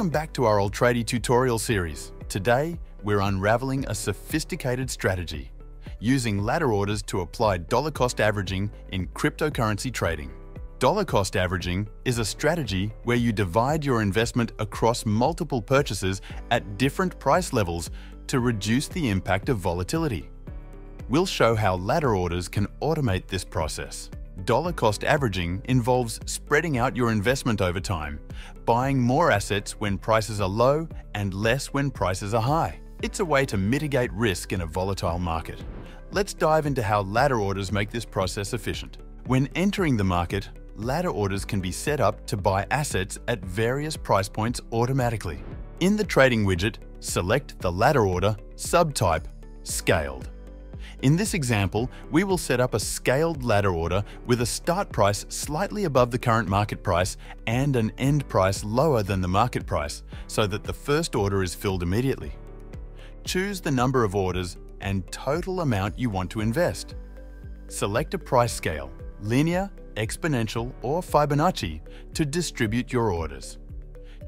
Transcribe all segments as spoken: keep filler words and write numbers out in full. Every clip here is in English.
Welcome back to our Altrady tutorial series. Today, we're unraveling a sophisticated strategy, using ladder orders to apply dollar-cost averaging in cryptocurrency trading. Dollar-cost averaging is a strategy where you divide your investment across multiple purchases at different price levels to reduce the impact of volatility. We'll show how ladder orders can automate this process. Dollar cost averaging involves spreading out your investment over time, buying more assets when prices are low and less when prices are high. It's a way to mitigate risk in a volatile market. Let's dive into how ladder orders make this process efficient. When entering the market, ladder orders can be set up to buy assets at various price points automatically. In the trading widget, select the ladder order subtype, scaled. In this example, we will set up a scaled ladder order with a start price slightly above the current market price and an end price lower than the market price, so that the first order is filled immediately. Choose the number of orders and total amount you want to invest. Select a price scale, linear, exponential, or Fibonacci, to distribute your orders.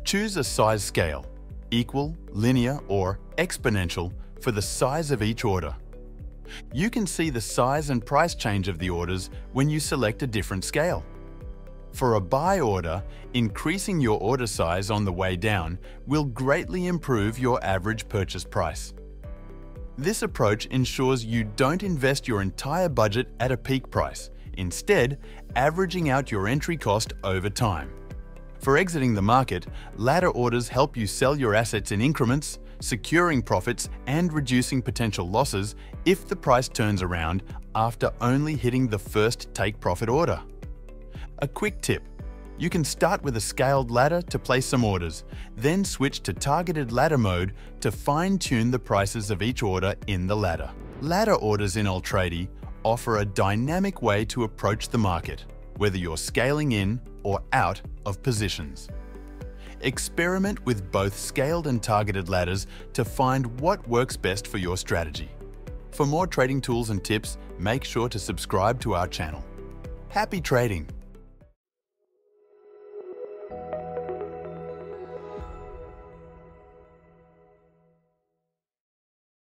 Choose a size scale, equal, linear, or exponential, for the size of each order. You can see the size and price change of the orders when you select a different scale. For a buy order, increasing your order size on the way down will greatly improve your average purchase price. This approach ensures you don't invest your entire budget at a peak price, instead averaging out your entry cost over time. For exiting the market, ladder orders help you sell your assets in increments, securing profits and reducing potential losses if the price turns around after only hitting the first take profit order. A quick tip: you can start with a scaled ladder to place some orders, then switch to targeted ladder mode to fine-tune the prices of each order in the ladder. Ladder orders in Altrady offer a dynamic way to approach the market, whether you're scaling in or out of positions. Experiment with both scaled and targeted ladders to find what works best for your strategy. For more trading tools and tips, make sure to subscribe to our channel. Happy trading!